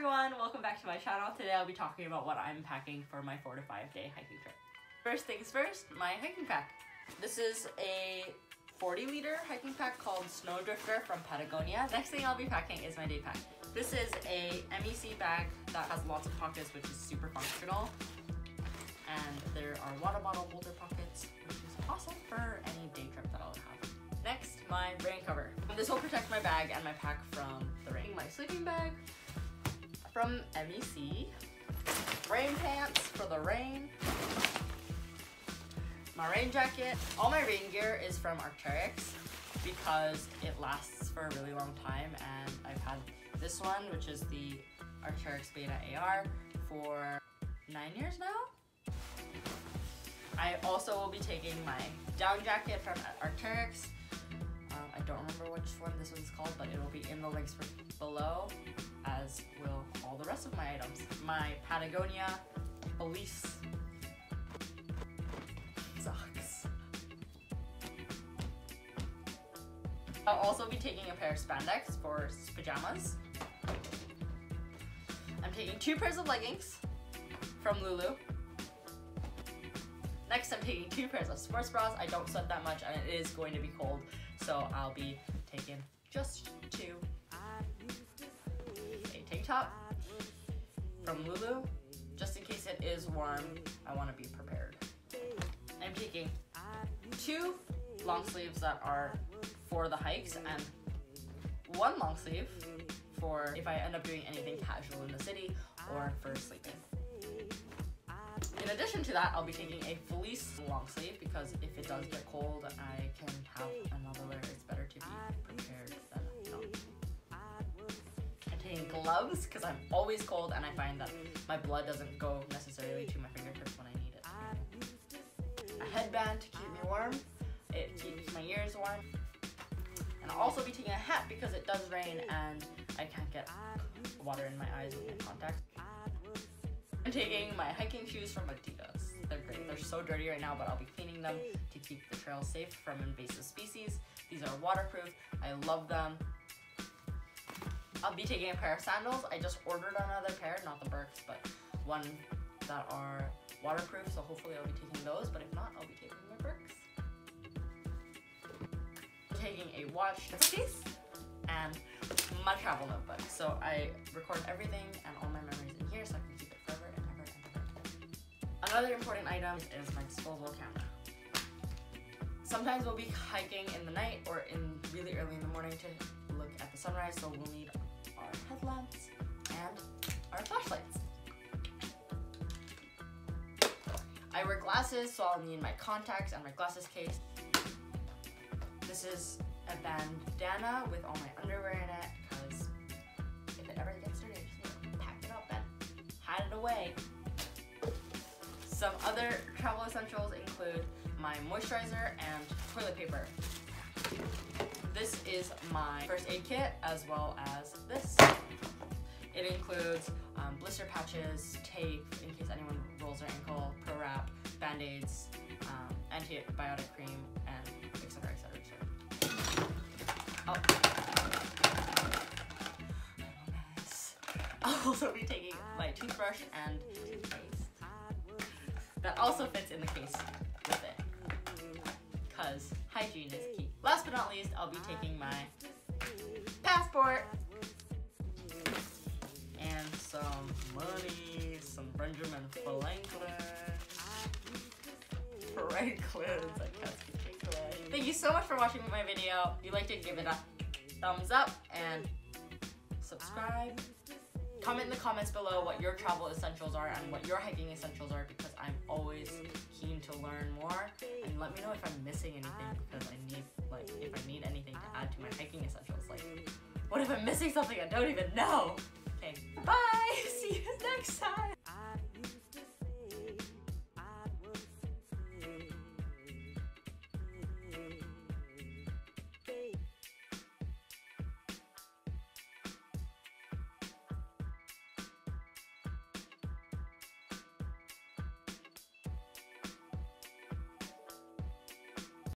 everyone, welcome back to my channel. Today I'll be talking about what I'm packing for my 4 to 5 day hiking trip. First things first, my hiking pack. This is a 40-liter hiking pack called Snowdrifter from Patagonia. Next thing I'll be packing is my day pack. This is a MEC bag that has lots of pockets, which is super functional. And there are water bottle holder pockets, which is awesome for any day trip that I'll have. Next, my rain cover. This will protect my bag and my pack from the rain. My sleeping bag from MEC. Rain pants for the rain. My rain jacket. All my rain gear is from Arc'teryx because it lasts for a really long time, and I've had this one, which is the Arc'teryx Beta AR, for 9 years now. I also will be taking my down jacket from Arc'teryx. I don't remember which one this one's called, but it'll be in the links below, as will all the rest of my items. My Patagonia fleece, socks. I'll also be taking a pair of spandex for pajamas. I'm taking 2 pairs of leggings from Lulu. Next, I'm taking 2 pairs of sports bras. I don't sweat that much, and it is going to be cold, so I'll be taking just 2. A tank top from Lulu. Just in case it is warm, I want to be prepared. I'm taking 2 long sleeves that are for the hikes, and 1 long sleeve for if I end up doing anything casual in the city or for sleeping. In addition to that, I'll be taking a fleece long sleeve because if it does get cold, I can have another layer. It's better to be prepared than not. I'm taking gloves because I'm always cold and I find that my blood doesn't go necessarily to my fingertips when I need it. A headband to keep me warm. It keeps my ears warm. And I'll also be taking a hat because it does rain and I can't get water in my eyes with my contacts. I'm taking my hiking shoes from Adidas. They're great. They're so dirty right now, but I'll be cleaning them to keep the trail safe from invasive species. These are waterproof. I love them. I'll be taking a pair of sandals. I just ordered another pair, not the Berks, but one that are waterproof, so hopefully I'll be taking those, but if not, I'll be taking my Berks. I'm taking a watch just in case, and my travel notebook. So I record everything and all my memories in here so I can keep it. Another important item is my disposable camera. Sometimes we'll be hiking in the night or in really early in the morning to look at the sunrise, so we'll need our headlamps and our flashlights. I wear glasses, so I'll need my contacts and my glasses case. This is a bandana with all my underwear in it because if it ever gets dirty, I just need to pack it up and hide it away. Some other travel essentials include my moisturizer and toilet paper. This is my first aid kit, as well as this. It includes blister patches, tape in case anyone rolls their ankle, pro wrap, band-aids, antibiotic cream, and etc. etc. I'll also be taking my toothbrush and toothpaste. That also fits in the case with it, because hygiene is key. Last but not least, I'll be taking my passport and some money, some Benjamin Franklin's. Thank you so much for watching my video. If you liked it, give it a thumbs up and subscribe. Comment in the comments below what your travel essentials are and what your hiking essentials are, because I'm always keen to learn more. And let me know if I'm missing anything, because I need, like, if I need anything to add to my hiking essentials. Like, what if I'm missing something I don't even know? Okay, bye! See you next time!